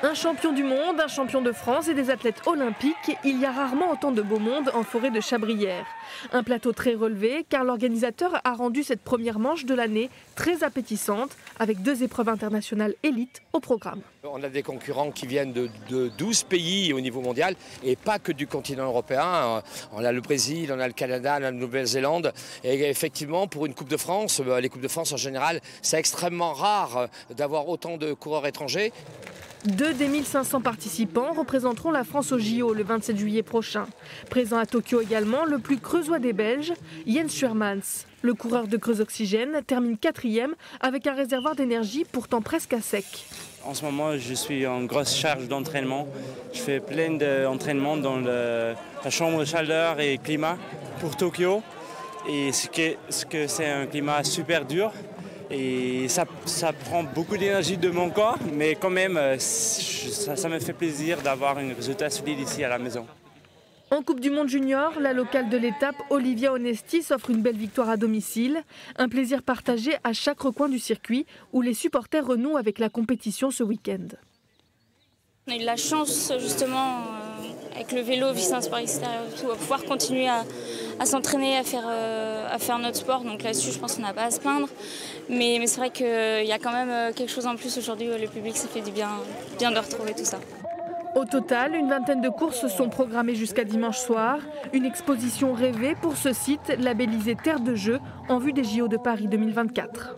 Un champion du monde, un champion de France et des athlètes olympiques, il y a rarement autant de beau monde en forêt de Chabrières. Un plateau très relevé car l'organisateur a rendu cette première manche de l'année très appétissante avec deux épreuves internationales élites au programme. On a des concurrents qui viennent de 12 pays au niveau mondial et pas que du continent européen. On a le Brésil, on a le Canada, on a la Nouvelle-Zélande et effectivement pour une Coupe de France, les Coupes de France en général, c'est extrêmement rare d'avoir autant de coureurs étrangers. Deux des 1500 participants représenteront la France au JO le 27 juillet prochain. Présent à Tokyo également, le plus creusois des Belges, Jens Schuermans. Le coureur de Creuse Oxygène termine quatrième avec un réservoir d'énergie pourtant presque à sec. En ce moment, je suis en grosse charge d'entraînement. Je fais plein d'entraînements dans la chambre de chaleur et climat pour Tokyo. Et ce que c'est un climat super dur. Et ça prend beaucoup d'énergie de mon corps, mais quand même, ça me fait plaisir d'avoir un résultat solide ici à la maison. En Coupe du Monde Junior, la locale de l'étape, Olivia Onesti, s'offre une belle victoire à domicile. Un plaisir partagé à chaque recoin du circuit, où les supporters renouent avec la compétition ce week-end. On a eu de la chance, justement, avec le vélo, vice un sport extérieur, à pouvoir continuer à s'entraîner, à faire notre sport. Donc là-dessus, je pense qu'on n'a pas à se plaindre. Mais c'est vrai qu'il y a quand même quelque chose en plus aujourd'hui. Le public, ça fait du bien de retrouver tout ça. Au total, une vingtaine de courses sont programmées jusqu'à dimanche soir. Une exposition rêvée pour ce site, labellisé Terre de jeu, en vue des JO de Paris 2024.